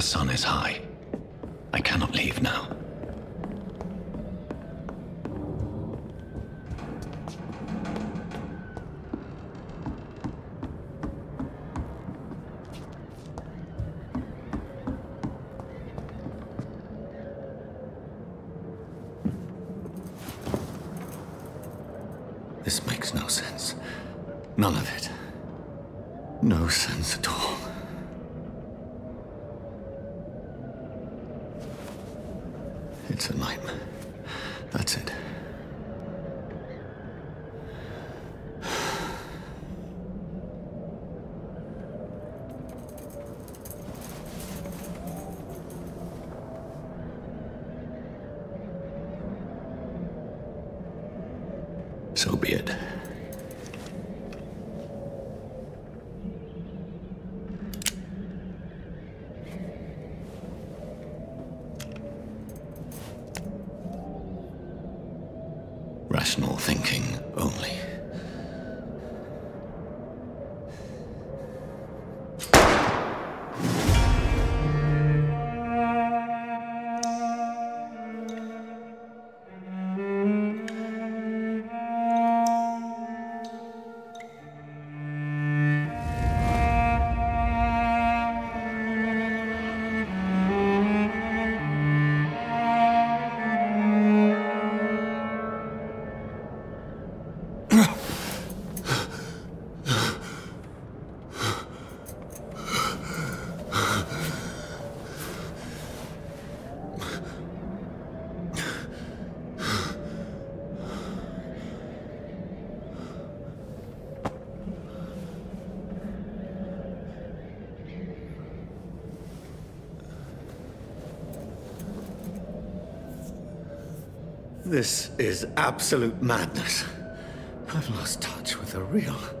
The sun is high. I cannot leave now. This makes no sense. None of it. No sense at all. It's a nightmare. That's it. So be it. Rational thinking only. This is absolute madness. I've lost touch with the real.